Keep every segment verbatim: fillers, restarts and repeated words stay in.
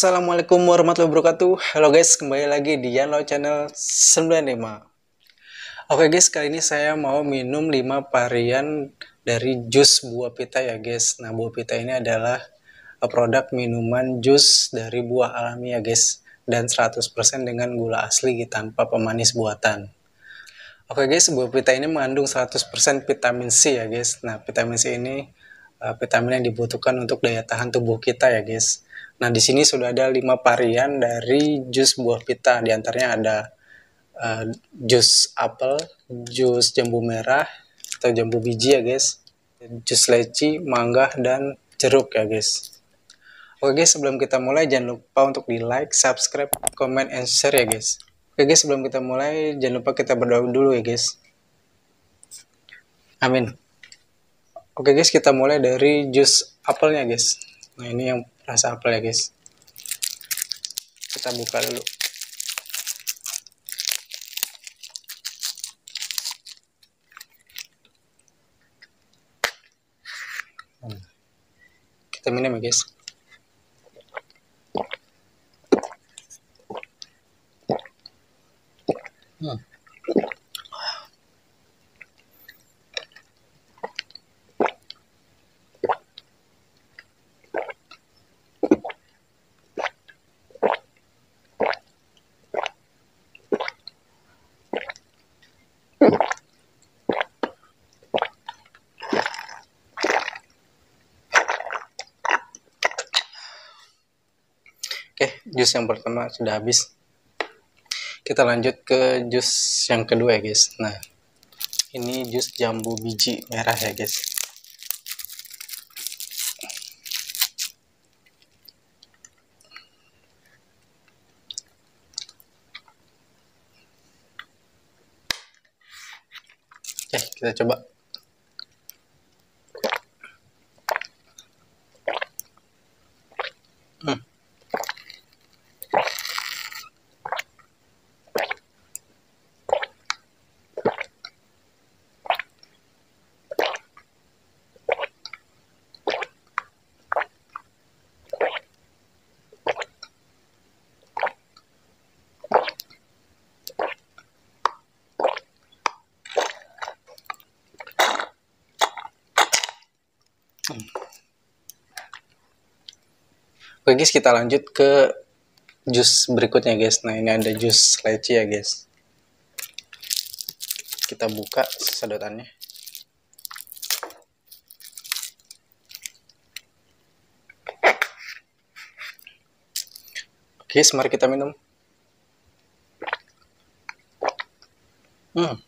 Assalamualaikum warahmatullahi wabarakatuh. Halo guys, kembali lagi di Yanloi Channel sembilan lima. Oke guys, kali ini saya mau minum lima varian dari jus Buavita ya guys. Nah, Buavita ini adalah produk minuman jus dari buah alami ya guys, dan seratus persen dengan gula asli tanpa pemanis buatan. Oke guys, Buavita ini mengandung seratus persen vitamin C ya guys. Nah, vitamin C ini uh, vitamin yang dibutuhkan untuk daya tahan tubuh kita ya guys. Nah, di sini sudah ada lima varian dari jus Buavita. Di antaranya ada uh, jus apel, jus jambu merah atau jambu biji ya guys, jus leci, mangga, dan jeruk ya guys. Oke guys, sebelum kita mulai jangan lupa untuk di like, subscribe, comment, and share ya guys. Oke guys, sebelum kita mulai jangan lupa kita berdoa dulu ya guys. Amin. Oke guys, kita mulai dari jus apelnya guys. Nah, ini yang rasa apel ya guys, kita buka dulu. hmm. Kita minum ya guys. hmm. Oke, jus yang pertama sudah habis. Kita lanjut ke jus yang kedua ya guys. Nah, ini jus jambu biji merah ya guys. Oke, kita coba. Hmm. Oke guys, kita lanjut ke jus berikutnya guys. Nah, ini ada jus leci ya guys. Kita buka sedotannya. Oke, mari kita minum. Hmm.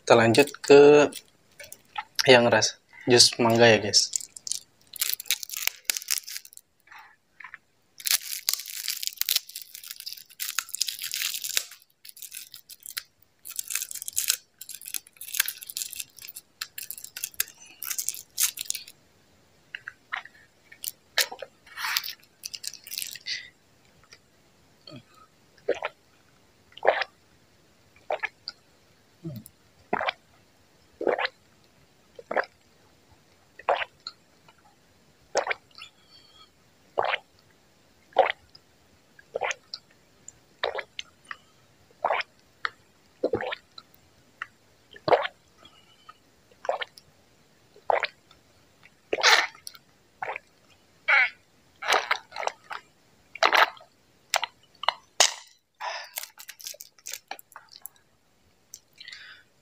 Kita lanjut ke yang ras jus mangga ya guys.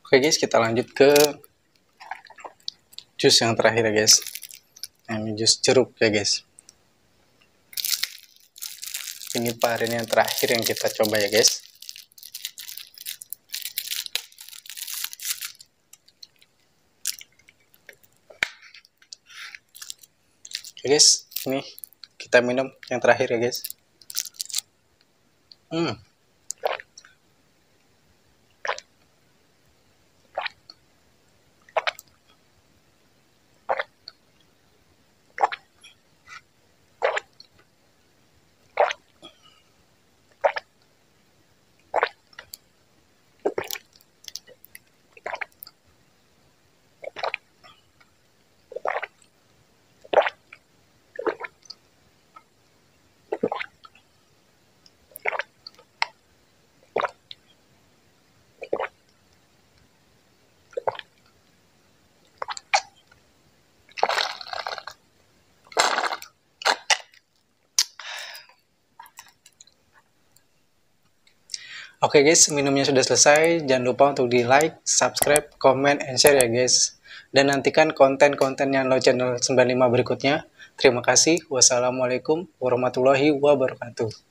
Oke guys, kita lanjut ke jus yang terakhir ya guys. Ini jus jeruk ya guys. Ini varian yang terakhir yang kita coba ya guys. Oke guys, ini kita minum yang terakhir ya guys. Hmm. Oke guys, minumnya sudah selesai. Jangan lupa untuk di like, subscribe, comment, and share ya guys. Dan nantikan konten-konten Yanloi Channel sembilan lima berikutnya. Terima kasih. Wassalamualaikum warahmatullahi wabarakatuh.